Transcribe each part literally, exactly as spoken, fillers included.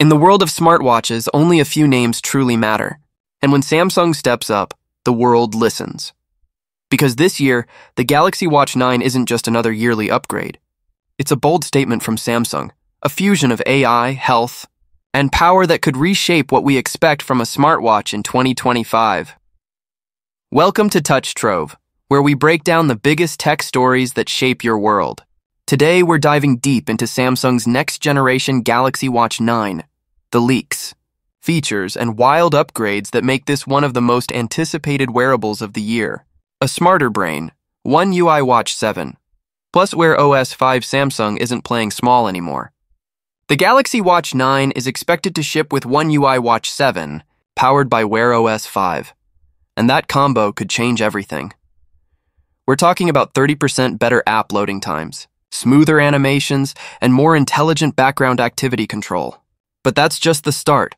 In the world of smartwatches, only a few names truly matter. And when Samsung steps up, the world listens. Because this year, the Galaxy Watch nine isn't just another yearly upgrade. It's a bold statement from Samsung, a fusion of A I, health, and power that could reshape what we expect from a smartwatch in twenty twenty-five. Welcome to Touch Trove, where we break down the biggest tech stories that shape your world. Today, we're diving deep into Samsung's next-generation Galaxy Watch nine. The leaks, features, and wild upgrades that make this one of the most anticipated wearables of the year. A smarter brain, One U I Watch seven. Plus, Wear O S five Samsung isn't playing small anymore. The Galaxy Watch nine is expected to ship with One U I Watch seven, powered by Wear O S five. And that combo could change everything. We're talking about thirty percent better app loading times, smoother animations, and more intelligent background activity control. But that's just the start.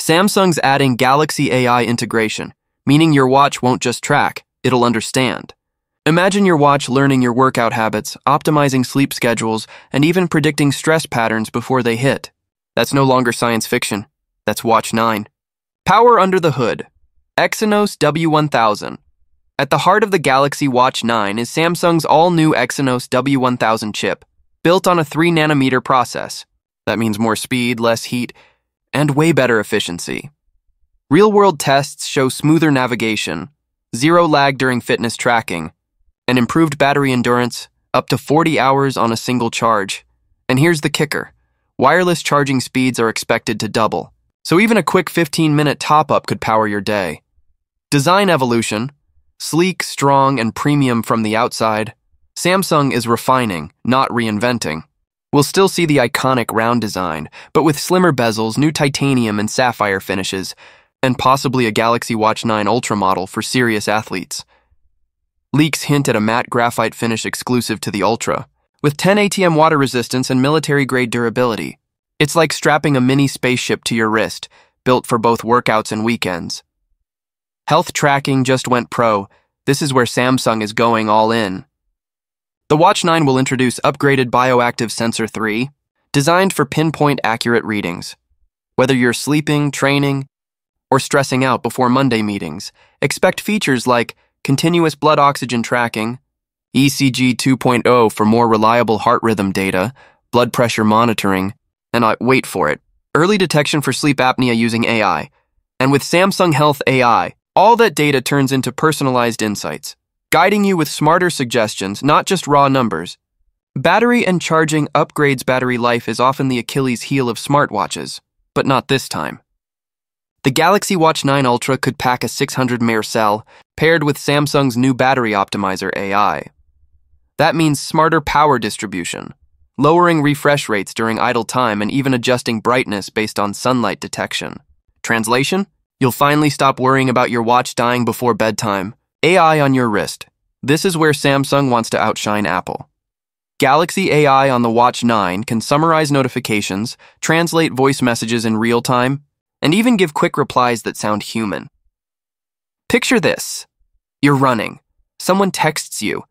Samsung's adding Galaxy A I integration, meaning your watch won't just track, it'll understand. Imagine your watch learning your workout habits, optimizing sleep schedules, and even predicting stress patterns before they hit. That's no longer science fiction. That's Watch nine. Power under the hood. Exynos W one thousand. At the heart of the Galaxy Watch nine is Samsung's all-new Exynos W one thousand chip, built on a three nanometer process. That means more speed, less heat, and way better efficiency. Real-world tests show smoother navigation, zero lag during fitness tracking, and improved battery endurance, up to forty hours on a single charge. And here's the kicker. Wireless charging speeds are expected to double, so even a quick fifteen minute top-up could power your day. Design evolution. Sleek, strong, and premium from the outside, Samsung is refining, not reinventing. We'll still see the iconic round design, but with slimmer bezels, new titanium and sapphire finishes, and possibly a Galaxy Watch nine Ultra model for serious athletes. Leaks hint at a matte graphite finish exclusive to the Ultra, with ten A T M water resistance and military-grade durability. It's like strapping a mini spaceship to your wrist, built for both workouts and weekends. Health tracking just went pro. This is where Samsung is going all in. The Watch nine will introduce upgraded Bioactive Sensor three, designed for pinpoint accurate readings. Whether you're sleeping, training, or stressing out before Monday meetings, expect features like continuous blood oxygen tracking, E C G two point oh for more reliable heart rhythm data, blood pressure monitoring, and, uh, wait for it, early detection for sleep apnea using A I. And with Samsung Health A I, all that data turns into personalized insights, guiding you with smarter suggestions, not just raw numbers. Battery and charging upgrades. Battery life is often the Achilles heel of smartwatches, but not this time. The Galaxy Watch nine Ultra could pack a six hundred milliamp hour cell paired with Samsung's new battery optimizer A I. That means smarter power distribution, lowering refresh rates during idle time, and even adjusting brightness based on sunlight detection. Translation? You'll finally stop worrying about your watch dying before bedtime. A I on your wrist. This is where Samsung wants to outshine Apple. Galaxy A I on the Watch nine can summarize notifications, translate voice messages in real time, and even give quick replies that sound human. Picture this. You're running. Someone texts you,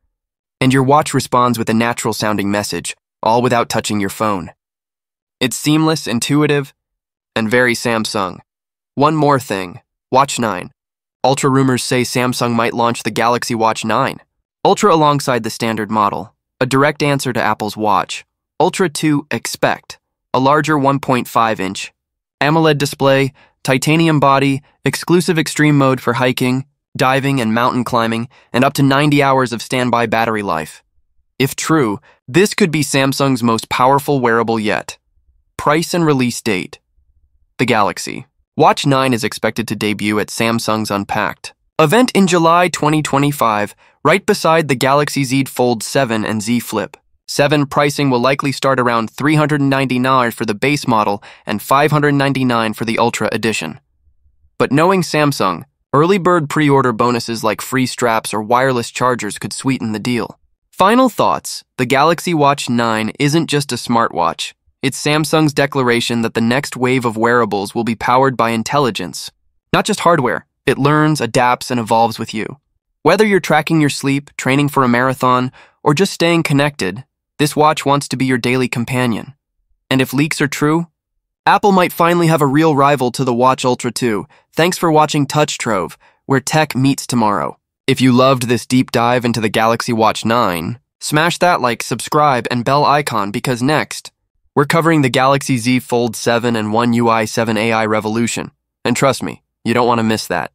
and your watch responds with a natural-sounding message, all without touching your phone. It's seamless, intuitive, and very Samsung. One more thing. Watch nine. Ultra rumors say Samsung might launch the Galaxy Watch nine Ultra alongside the standard model, a direct answer to Apple's Watch. Ultra two, expect a larger one point five inch AMOLED display, titanium body, exclusive extreme mode for hiking, diving, and mountain climbing, and up to ninety hours of standby battery life. If true, this could be Samsung's most powerful wearable yet. Price and release date. The Galaxy Watch nine is expected to debut at Samsung's Unpacked event in July twenty twenty-five, right beside the Galaxy Z Fold seven and Z Flip seven. Pricing will likely start around three hundred ninety dollars for the base model and five hundred ninety-nine dollars for the Ultra Edition. But knowing Samsung, early bird pre-order bonuses like free straps or wireless chargers could sweeten the deal. Final thoughts. The Galaxy Watch nine isn't just a smartwatch. It's Samsung's declaration that the next wave of wearables will be powered by intelligence. Not just hardware, it learns, adapts, and evolves with you. Whether you're tracking your sleep, training for a marathon, or just staying connected, this watch wants to be your daily companion. And if leaks are true, Apple might finally have a real rival to the Watch Ultra two. Thanks for watching Touch Trove, where tech meets tomorrow. If you loved this deep dive into the Galaxy Watch nine, smash that like, subscribe, and bell icon, because next, we're covering the Galaxy Z Fold seven and One U I seven A I revolution. And trust me, you don't want to miss that.